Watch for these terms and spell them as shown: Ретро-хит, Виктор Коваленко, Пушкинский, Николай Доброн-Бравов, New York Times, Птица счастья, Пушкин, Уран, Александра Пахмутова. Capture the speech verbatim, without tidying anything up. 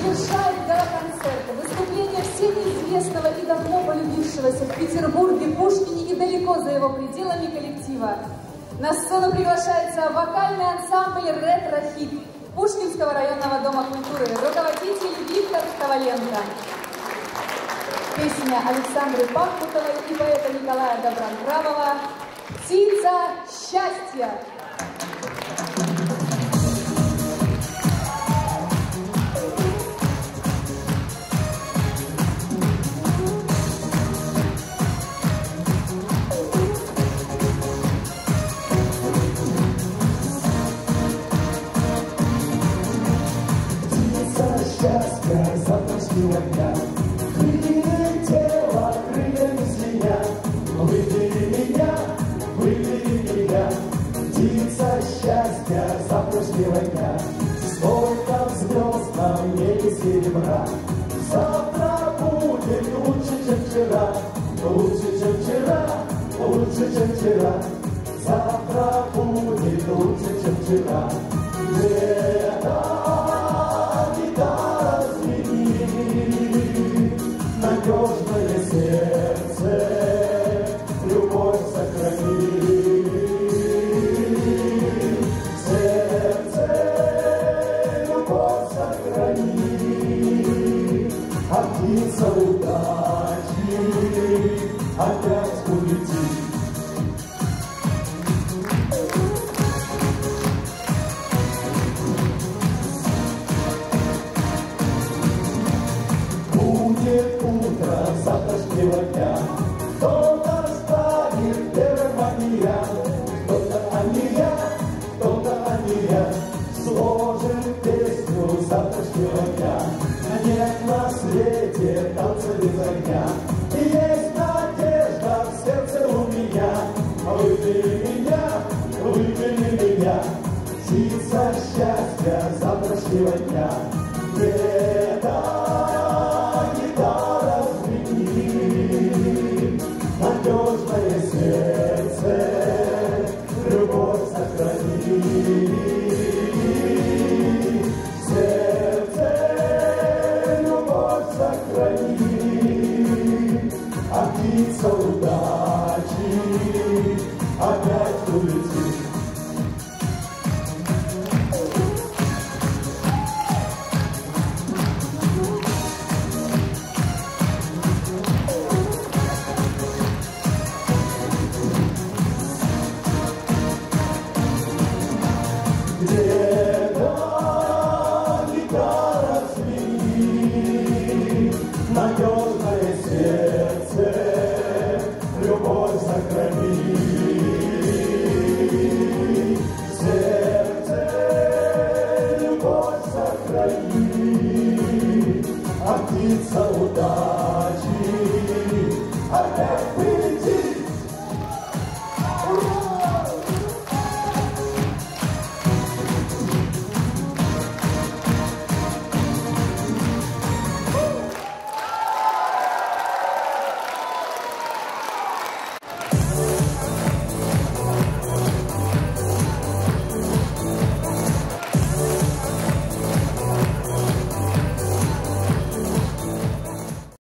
завершает гала концерта выступление всеми известного и давно полюбившегося в Петербурге, Пушкине и далеко за его пределами коллектива. На сцену приглашается вокальный ансамбль «Ретро-хит» Пушкинского районного дома культуры, руководитель Виктор Коваленко. Песня Александры Пахмутовой и поэта Николая Доброн-Бравова «Птица счастья». Прилетела крыльями змея, выбери меня, выбери меня, птица счастья за прошлого дня. Сколько в звездном небе серебра, завтра будет лучше, чем вчера, лучше, чем вчера, лучше, чем вчера, завтра будет лучше, чем вчера. Надежное сердце, любовь сохрани. Сердце, любовь сохрани. А птица удачи опять улетит. Завтрашнего дня кто-то станет первым, а не я, кто-то, а не я, кто-то, а не я, сложим песню завтрашнего дня. Нет на свете танца без огня, есть надежда в сердце у меня. Выбери меня, выбери меня, птица счастья завтрашнего дня. Надежное сердце, любовь сохрани. Сердце, любовь сохрани. А птица удачи опять улетит. Надежное сердце, любовь сохрани. Сердце, любовь сохрани. А птица